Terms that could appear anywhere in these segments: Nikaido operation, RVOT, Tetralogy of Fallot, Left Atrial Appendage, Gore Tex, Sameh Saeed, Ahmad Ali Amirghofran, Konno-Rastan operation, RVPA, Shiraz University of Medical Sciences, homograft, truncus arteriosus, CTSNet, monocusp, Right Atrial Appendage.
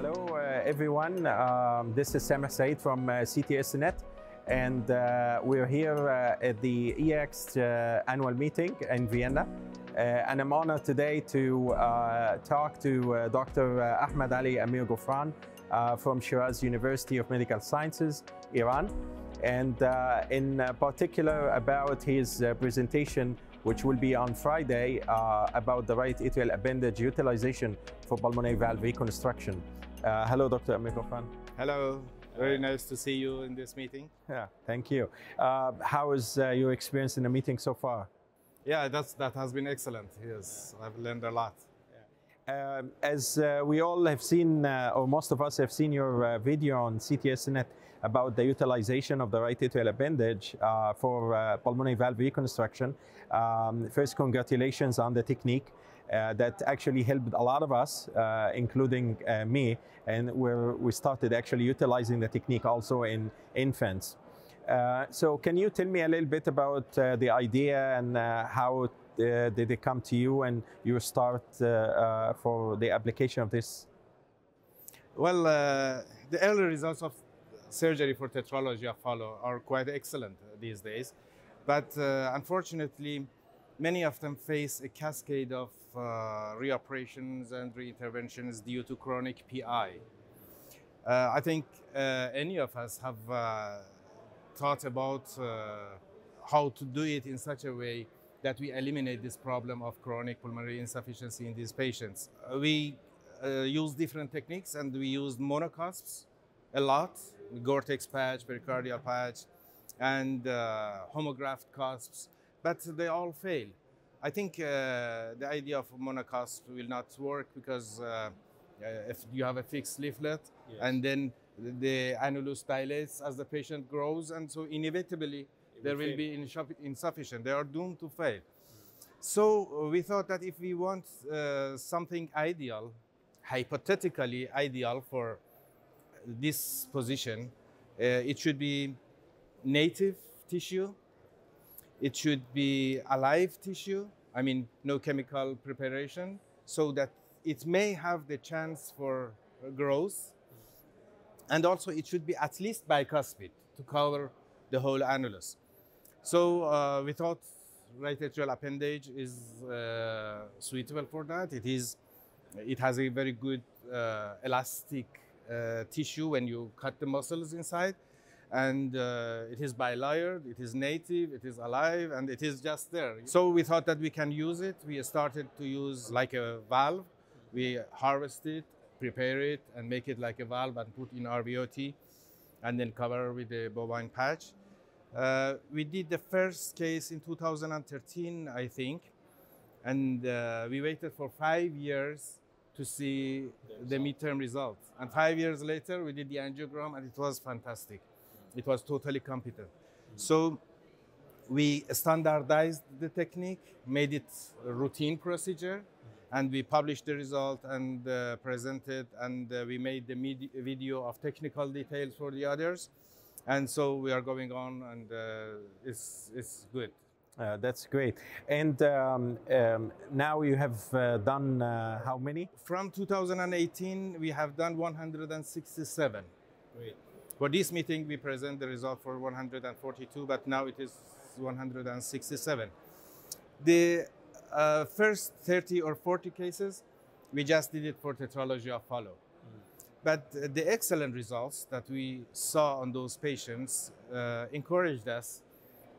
Hello everyone, this is Sameh Saeed from CTSNet, and we're here at the EX annual meeting in Vienna. And I'm honored today to talk to Dr. Ahmad Ali Amirghofran from Shiraz University of Medical Sciences, Iran, and in particular about his presentation, which will be on Friday, about the right atrial appendage utilization for pulmonary valve reconstruction. Hello, Dr. Amirghofran. Hello. Very nice to see you in this meeting. Yeah, thank you. How is your experience in the meeting so far? Yeah, that has been excellent. Yes, yeah. I've learned a lot. Yeah. As we all have seen, or most of us have seen your video on CTSNet about the utilization of the right atrial appendage for pulmonary valve reconstruction. First, congratulations on the technique that actually helped a lot of us, including me, and we started actually utilizing the technique also in infants. So can you tell me a little bit about the idea and how did it come to you and your start for the application of this? Well, the early results of surgery for tetralogy of Fallot are quite excellent these days, but unfortunately many of them face a cascade of reoperations and reinterventions due to chronic PI. I think any of us have thought about how to do it in such a way that we eliminate this problem of chronic pulmonary insufficiency in these patients. We use different techniques, and we use monocusps a lot, Gore Tex patch, pericardial patch, and homograft cusps, but they all fail. I think the idea of monocusp will not work because if you have a fixed leaflet, yes, and then the annulus dilates as the patient grows, and so inevitably there will be insufficient. They are doomed to fail. So we thought that if we want something ideal, hypothetically ideal for this position, it should be native tissue, it should be alive tissue, I mean no chemical preparation, so that it may have the chance for growth, and also it should be at least bicuspid to cover the whole annulus. So we thought right atrial appendage is suitable for that. It has a very good elastic tissue when you cut the muscles inside, and it is bilayered, it is native, it is alive, and it is just there. So we thought that we can use it. We started to use like a valve. We harvest it, prepare it, and make it like a valve and put in RVOT, and then cover with a bovine patch. We did the first case in 2013, I think, and we waited for 5 years to see the midterm results. And 5 years later, we did the angiogram, and it was fantastic. It was totally competent. So we standardized the technique, made it a routine procedure, and we published the result and presented, and we made the video of technical details for the others. And so we are going on, and it's good. That's great. And now you have done how many? From 2018, we have done 167. Great. For this meeting, we present the result for 142, but now it is 167. The first 30 or 40 cases, we just did it for tetralogy of Fallot. But the excellent results that we saw on those patients encouraged us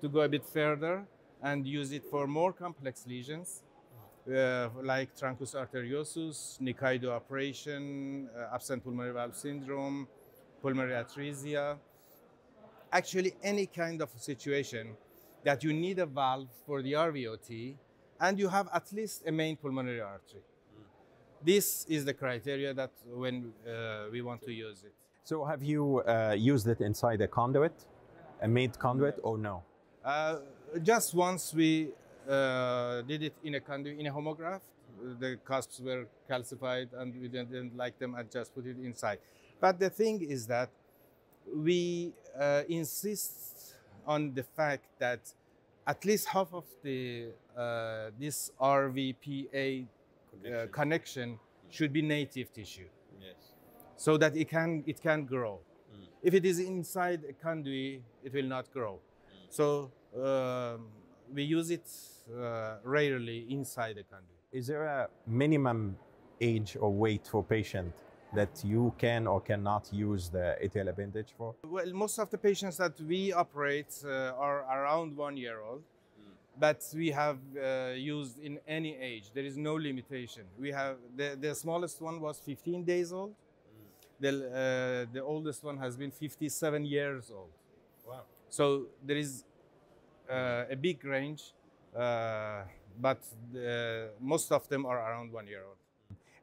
to go a bit further and use it for more complex lesions, like truncus arteriosus, Nikaido operation, absent pulmonary valve syndrome, pulmonary atresia. Actually, any kind of situation that you need a valve for the RVOT and you have at least a main pulmonary artery. This is the criteria that when we want to use it. So have you used it inside a conduit, a made conduit, or no? Just once we did it in a conduit, in a homograft. The cusps were calcified and we didn't like them and just put it inside. But the thing is that we insist on the fact that at least half of the this RVPA connection should be native tissue. Yes. so that it can grow. Mm. If it is inside a conduit, it will not grow. Mm. So we use it rarely inside a conduit. Is there a minimum age or weight for patient that you can or cannot use the ATL appendage for? Well, most of the patients that we operate are around 1 year old, but we have used in any age. There is no limitation. We have the smallest one was 15 days old. The oldest one has been 57 years old. Wow. So there is a big range, but most of them are around 1 year old.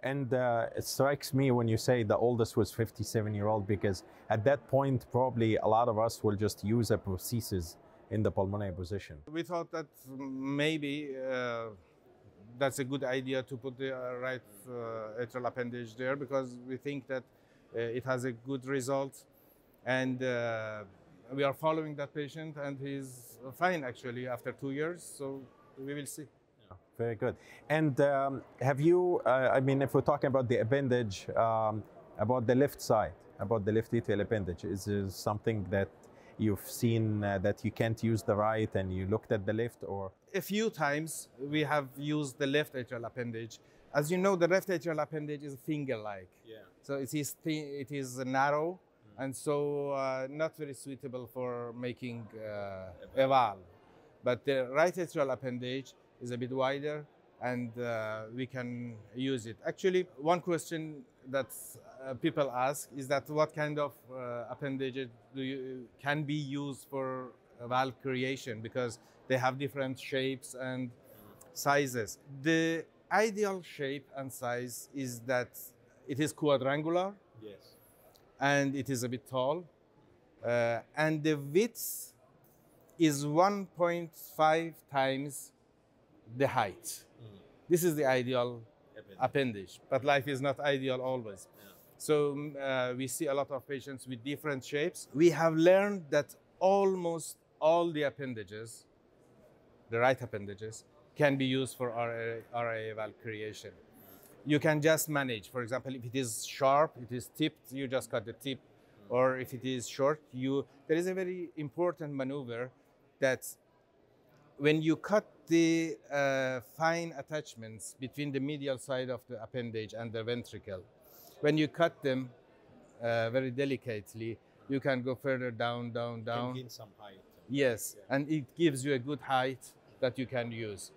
And it strikes me when you say the oldest was 57-year-old, because at that point, probably a lot of us will just use a prosthesis in the pulmonary position. We thought that maybe that's a good idea to put the right atrial appendage there, because we think that it has a good result, and we are following that patient, and he's fine actually after 2 years, so we will see. Yeah. Very good. And have you, I mean, if we're talking about the appendage, about the left side, about the left atrial appendage, is there something that you've seen that you can't use the right and you looked at the left? Or a few times we have used the left atrial appendage. As you know, the left atrial appendage is finger-like. Yeah. So it is narrow, and so not very suitable for making a valve. But the right atrial appendage is a bit wider, and we can use it. Actually, one question that people ask is that what kind of appendage can be used for valve creation, because they have different shapes and sizes. The ideal shape and size is that it is quadrangular, yes, and it is a bit tall, and the width is 1.5 times the height. Mm. This is the ideal appendage, but life is not ideal always. Yeah. So we see a lot of patients with different shapes. We have learned that almost all the appendages, the right appendages, can be used for RA valve creation. You can just manage. For example, if it is sharp, it is tipped, you just cut the tip. Or if it is short, there is a very important maneuver that when you cut the fine attachments between the medial side of the appendage and the ventricle, when you cut them very delicately, you can go further down, down, down. You can gain some height. Yes, yeah. And it gives you a good height that you can use.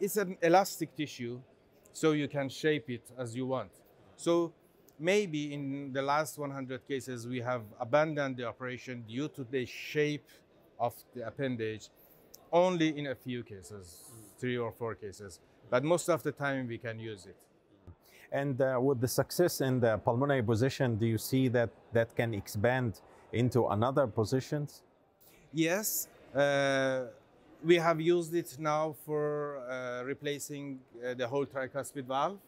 It's an elastic tissue, so you can shape it as you want. So maybe in the last 100 cases, we have abandoned the operation due to the shape of the appendage, only in a few cases, 3 or 4 cases. But most of the time, we can use it. And with the success in the pulmonary position, do you see that that can expand into another positions? Yes. We have used it now for replacing the whole tricuspid valve.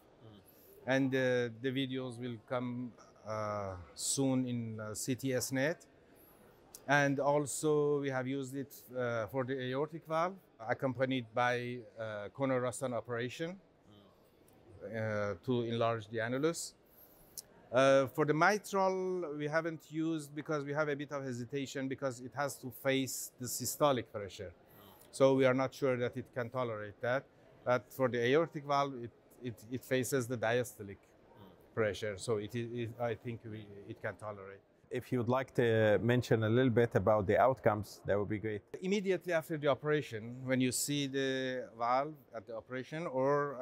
And the videos will come soon in CTSNet. And also we have used it for the aortic valve, accompanied by Konno-Rastan operation to enlarge the annulus. For the mitral, we haven't used because we have a bit of hesitation because it has to face the systolic pressure. So we are not sure that it can tolerate that. But for the aortic valve, it faces the diastolic pressure, so I think it can tolerate. If you'd like to mention a little bit about the outcomes, that would be great. Immediately after the operation, when you see the valve at the operation or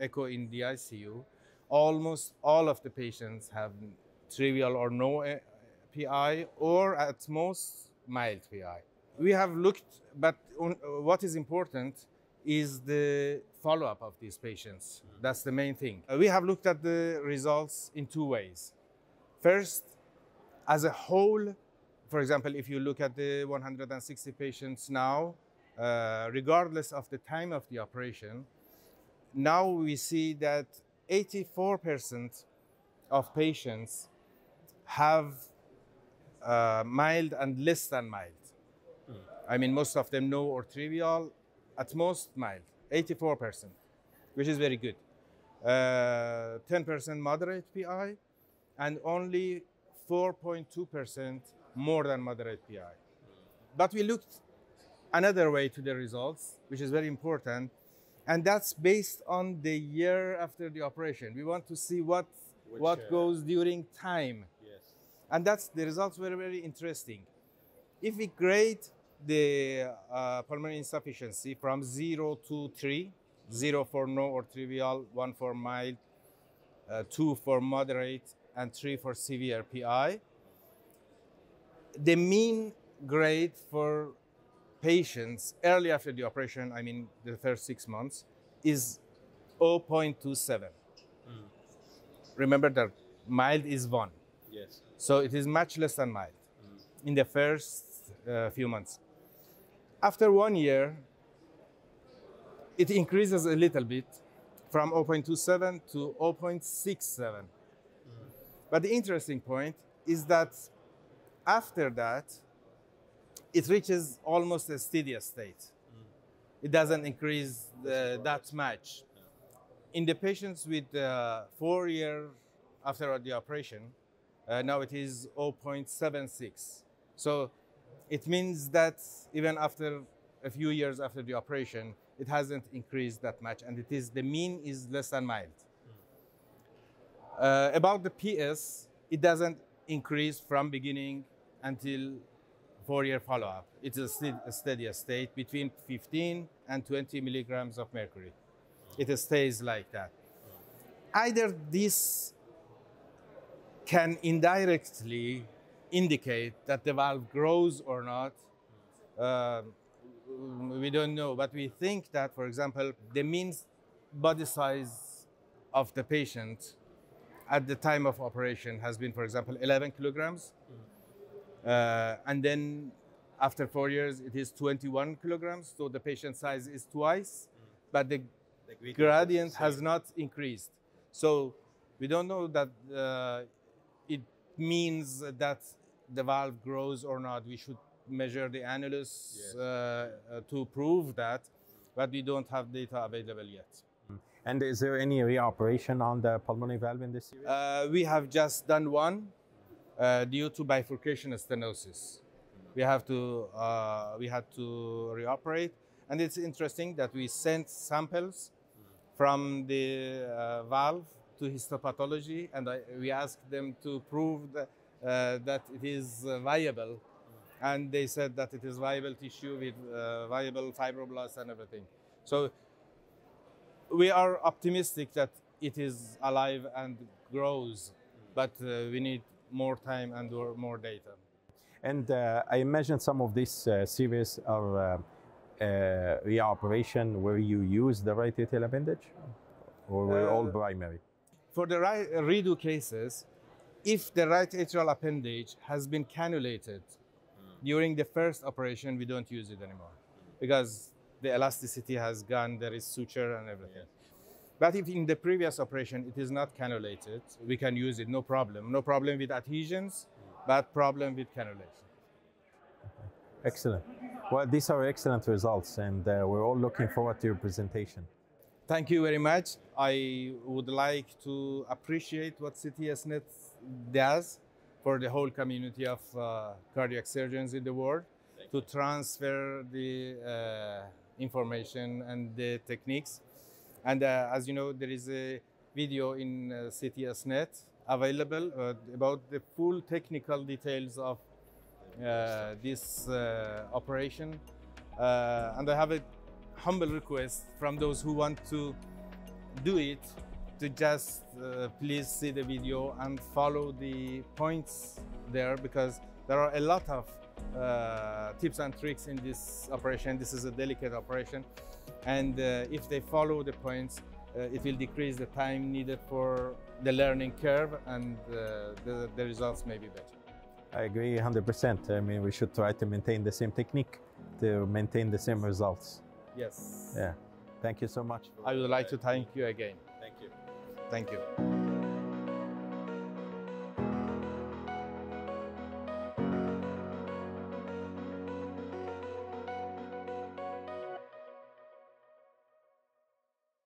echo in the ICU, almost all of the patients have trivial or no PI, or at most mild PI. We have looked, but what is important is the follow-up of these patients. That's the main thing. We have looked at the results in 2 ways. First, as a whole, for example, if you look at the 160 patients now, regardless of the time of the operation, now we see that 84% of patients have mild and less than mild. Mm. I mean, most of them no or trivial, at most mild. 84%, which is very good. 10% moderate PI, and only 4.2% more than moderate PI. But we looked another way to the results, which is very important, and that's based on the year after the operation. We want to see what goes during time. Yes. And that's the results were very interesting. If we grade the pulmonary insufficiency from 0 to 3, 0 for no or trivial, 1 for mild, 2 for moderate, and 3 for severe PI, the mean grade for patients early after the operation, I mean the first 6 months, is 0.27. Mm. Remember that mild is 1. Yes. So it is much less than mild in the first few months. After 1 year, it increases a little bit from 0.27 to 0.67. Mm. But the interesting point is that after that, it reaches almost a steady state. Mm. It doesn't increase that much. Yeah. In the patients with 4 years after the operation, now it is 0.76. So it means that even after a few years after the operation, it hasn't increased that much, and it is the mean is less than mild. Mm. About the PS, it doesn't increase from beginning until 4-year follow-up. It's a steady state between 15 and 20 milligrams of mercury. It stays like that. Either this can indirectly indicate that the valve grows or not. We don't know, but we think that, for example, the mean body size of the patient at the time of operation has been, for example, 11 kilograms. And then after 4 years, it is 21 kilograms. So the patient size is twice, but the gradient has not increased. So we don't know that it means that the valve grows or not. We should measure the annulus to prove that, but we don't have data available yet. And is there any reoperation on the pulmonary valve in this series? We have just done one. Due to bifurcation stenosis, we had to reoperate, and it's interesting that we sent samples from the valve to histopathology, and we asked them to prove that it is viable, and they said that it is viable tissue with viable fibroblasts and everything. So we are optimistic that it is alive and grows, but we need more time and more data. And I imagine some of these series are reoperation where you use the right atrial appendage, or we're all primary? For the redo cases, if the right atrial appendage has been cannulated during the first operation, we don't use it anymore because the elasticity has gone, there is suture and everything. Yeah. But if in the previous operation it is not cannulated, we can use it, no problem. No problem with adhesions, but problem with cannulation. Okay. Excellent. Well, these are excellent results, and we're all looking forward to your presentation. Thank you very much. I would like to appreciate what CTSNet does for the whole community of cardiac surgeons in the world to transfer the information and the techniques. And as you know, there is a video in CTSNet available about the full technical details of this operation. And I have a humble request from those who want to do it to just please see the video and follow the points there, because there are a lot of tips and tricks in this operation. This is a delicate operation. And if they follow the points, it will decrease the time needed for the learning curve, and the results may be better. I agree 100%. I mean, we should try to maintain the same technique to maintain the same results. Yes. Yeah. Thank you so much. I would like to thank you again. Thank you. Thank you.